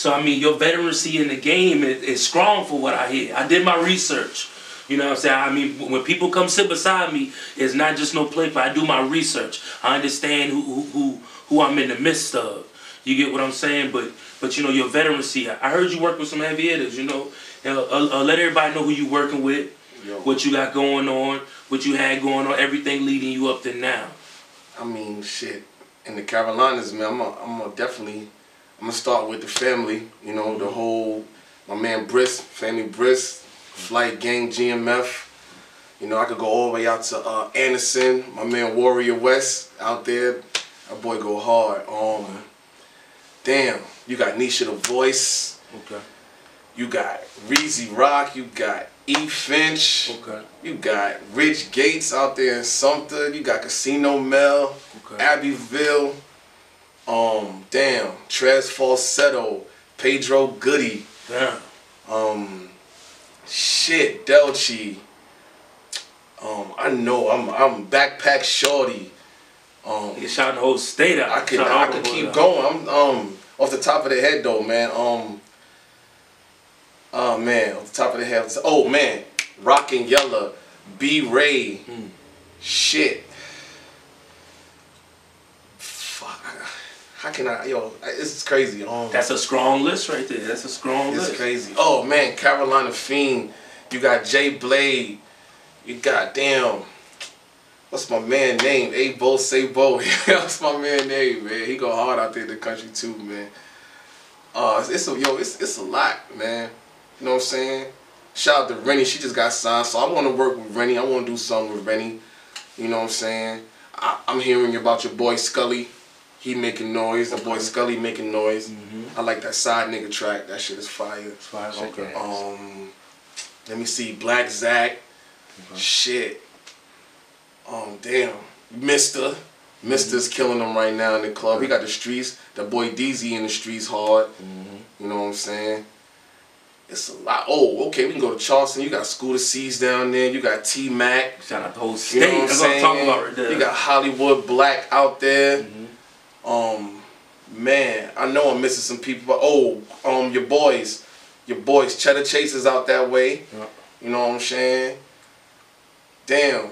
So, I mean, your veterancy in the game is strong for what I hear. I did my research. You know what I'm saying? I mean, when people come sit beside me, it's not just no play, but I do my research. I understand who I'm in the midst of. You get what I'm saying? But you know, your veterancy. I heard you work with some heavy hitters, you know. Let everybody know who you working with, what you got going on, what you had going on, everything leading you up to now. I mean, shit. In the Carolinas, man, I'm gonna start with the family, you know, the whole, my man Briss, family Briss, Flight Gang, GMF. You know, I could go all the way out to Anderson, my man Warrior West out there. That boy go hard. Damn, you got Nisha the Voice. Okay. You got Reezy Rock, you got E Finch. Okay. You got Rich Gates out there in Sumter, you got Casino Mel, okay. Abbeville. Damn, Trez Falsetto, Pedro Goody. Damn. Shit, Delchi. I know I'm Backpack Shorty. You shot the whole state out. I could keep going. I'm off the top of the head though, man. Oh man, off the top of the head. Oh man, Rockin' Yella, B Ray, shit. How can I, yo, it's crazy. That's a strong list right there. That's a strong list. It's crazy. Oh, man, Carolina Fiend. You got Jay Blade. You got, damn, what's my man name? A-Bo, Say-Bo. That's my man name, man. He go hard out there in the country, too, man. It's a lot, man. You know what I'm saying? Shout out to Rennie. She just got signed, so I want to work with Rennie. I want to do something with Rennie. You know what I'm saying? I'm hearing about your boy Scully. He making noise, the boy Scully making noise. I like that Side Nigga track. That shit is fire. It's fire. Okay. Let me see, Black Zach. Shit. Damn. Mister's killing them right now in the club. He got the streets. The boy DZ in the streets hard. You know what I'm saying? It's a lot. Oh, okay, we can go to Charleston. You got Scooter C's down there. You got T-Mac. Shout out the whole state. You know what I'm saying? Talking about right there. You got Hollywood Black out there. Man, I know I'm missing some people, but your boys, Cheddar Chasers out that way. You know what I'm saying? Damn.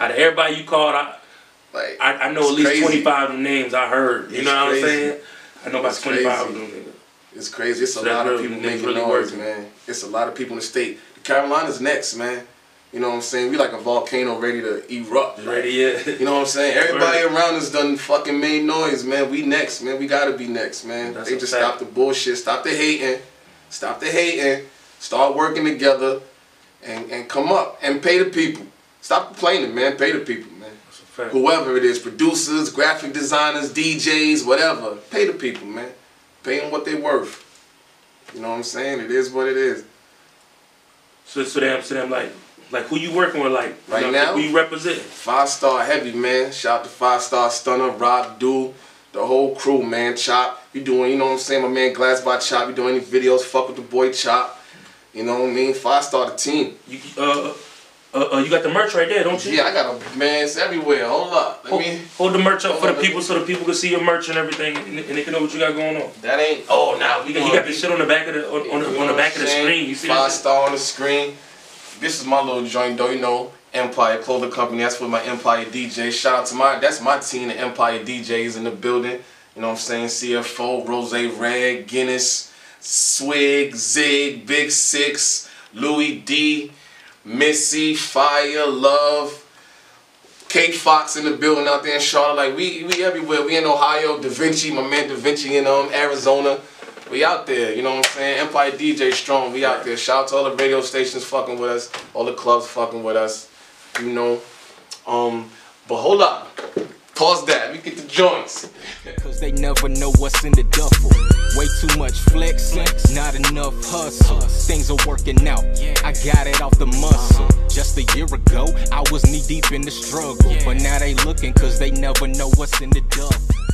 Out of everybody you called, I know at least crazy. 25 of the names I heard. You know what I'm saying? I know about 25 of them. It's crazy. It's a lot of people making noise, man. It's a lot of people in the state. The Carolinas next, man. You know what I'm saying? We like a volcano ready to erupt. You know what I'm saying? Everybody around us done fucking made noise, man. We next, man. We gotta be next, man. That's stop the bullshit. Stop the hating. Stop the hating. Start working together and come up and pay the people. Stop complaining, man. Pay the people, man. That's a fact. Whoever it is, producers, graphic designers, DJs, whatever. Pay the people, man. Pay them what they're worth. You know what I'm saying? It is what it is. So like who you working with, like right now? Who you representing? Five Star Heavy, man. Shout out to Five Star Stunner, Rob Dude, the whole crew, man. Chop, you doing? You know what I'm saying? My man Glass by Chop, you doing any videos? Fuck with the boy Chop. You know what I mean? Five Star the team. You you got the merch right there, don't you? Yeah, I got a man. It's everywhere. Hold up. Hold the merch up for the people so the people can see your merch and everything, and they can know what you got going on. That ain't. Oh, now you got the shit on the back of the on the back of the screen. You see Five Star on the screen. This is my little joint though, you know, Empire Clothing Company. That's with my Empire DJ. Shout out to that's my team of Empire DJs in the building. You know what I'm saying? CFO, Rose Red, Guinness, Swig, Zig, Big Six, Louis D, Missy, Fire, Love, K Fox in the building out there in Charlotte. Like we everywhere. We in Ohio, Da Vinci, my man Da Vinci in Arizona. We out there, you know what I'm saying? Empire DJ strong, we out there. Shout out to all the radio stations fucking with us, all the clubs fucking with us, you know. But hold up, pause that, we get the joints. Cause they never know what's in the duffel. Way too much flexing, not enough hustle. Things are working out, I got it off the muscle. Just a year ago, I was knee deep in the struggle. But now they looking cause they never know what's in the duffel.